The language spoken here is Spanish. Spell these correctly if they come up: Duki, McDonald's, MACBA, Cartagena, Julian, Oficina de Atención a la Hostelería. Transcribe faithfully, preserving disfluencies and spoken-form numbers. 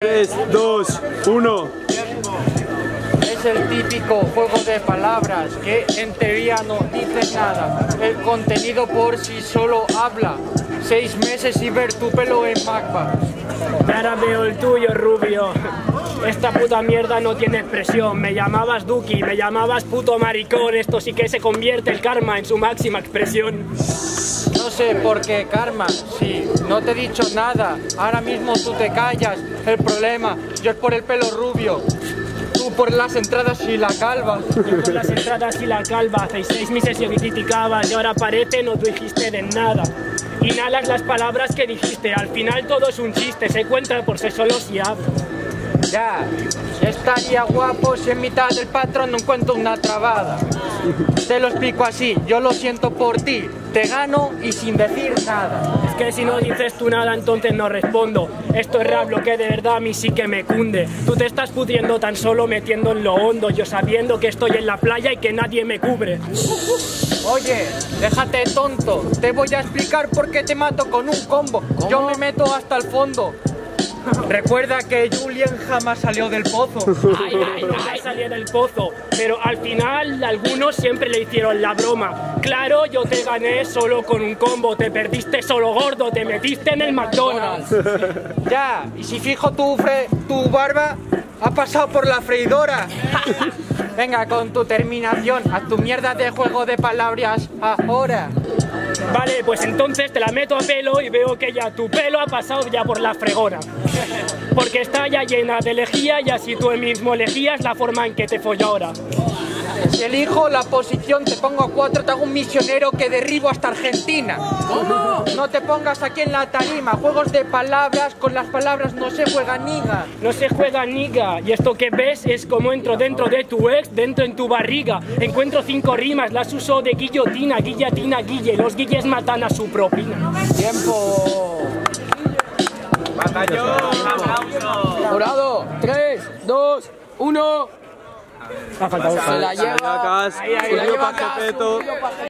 tres, dos, uno. Es el típico juego de palabras que en teoría no dice nada. El contenido por sí solo habla. Seis meses y ver tu pelo en MACBA. Ahora veo el tuyo, rubio. Esta puta mierda no tiene expresión. Me llamabas Duki, me llamabas puto maricón. Esto sí que se convierte el karma en su máxima expresión. No sé por qué karma, sí, no te he dicho nada, ahora mismo tú te callas, el problema, yo es por el pelo rubio, tú por las entradas y la calva. Yo por las entradas y la calva, hace seis meses yo criticabas y ahora parece no te dijiste de nada. Inhalas las palabras que dijiste, al final todo es un chiste, se cuenta por sí solo si hablo. Ya, estaría guapo si en mitad del patrón no encuentro una trabada. Te lo explico así, yo lo siento por ti, te gano y sin decir nada. Es que si no dices tú nada entonces no respondo. Esto es rap, lo que de verdad a mí sí que me cunde. Tú te estás pudriendo tan solo metiendo en lo hondo, yo sabiendo que estoy en la playa y que nadie me cubre. Oye, déjate tonto, te voy a explicar por qué te mato con un combo. ¿Cómo? Yo me meto hasta el fondo. Recuerda que Julian jamás salió del pozo. Ay, ay, ay, salía del pozo. Pero al final algunos siempre le hicieron la broma. Claro, yo te gané solo con un combo. Te perdiste solo gordo, te metiste en el McDonald's. Ya, y si fijo tu, fre tu barba, ha pasado por la freidora. Venga, con tu terminación, haz tu mierda de juego de palabras ahora. Vale, pues entonces te la meto a pelo y veo que ya tu pelo ha pasado ya por la fregona. Porque está ya llena de lejía y así tú mismo elegías la forma en que te follo ahora. Si elijo la posición, te pongo a cuatro, te hago un misionero que derribo hasta Argentina. ¿Cómo? No te pongas aquí en la tarima, juegos de palabras, con las palabras no se juega niga. No se juega niga, y esto que ves es como entro dentro de tu ex, dentro en tu barriga. Encuentro cinco rimas, las uso de guillotina, guillotina, guille, los guilles matan a su propina. Tiempo. Batallón, aplauso. Jurado, tres, dos, uno. Se la lleva. Ahí, ahí, se la lleva.